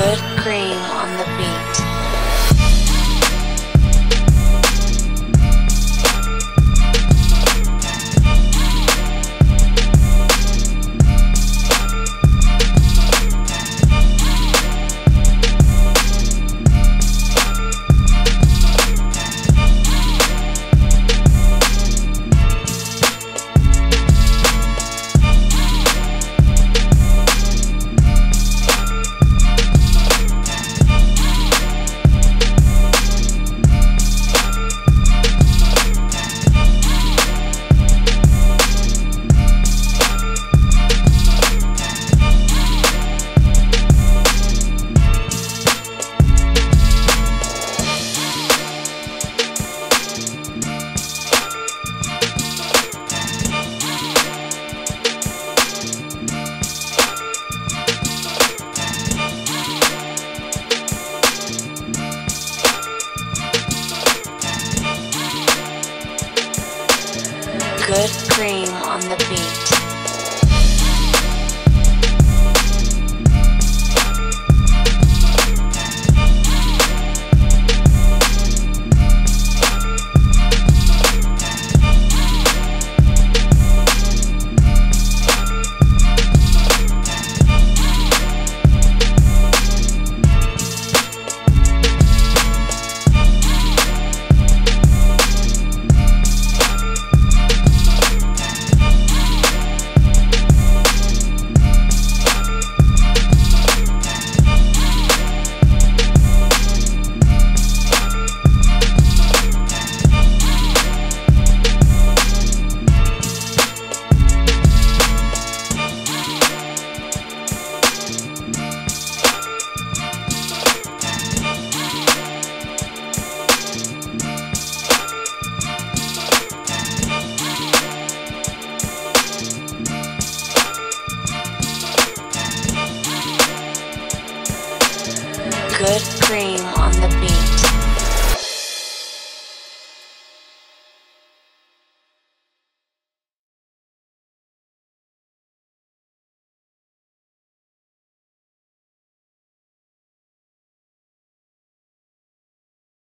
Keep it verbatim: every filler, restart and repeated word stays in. Good Cream on the beat. Good Cream on the beat. Good Cream.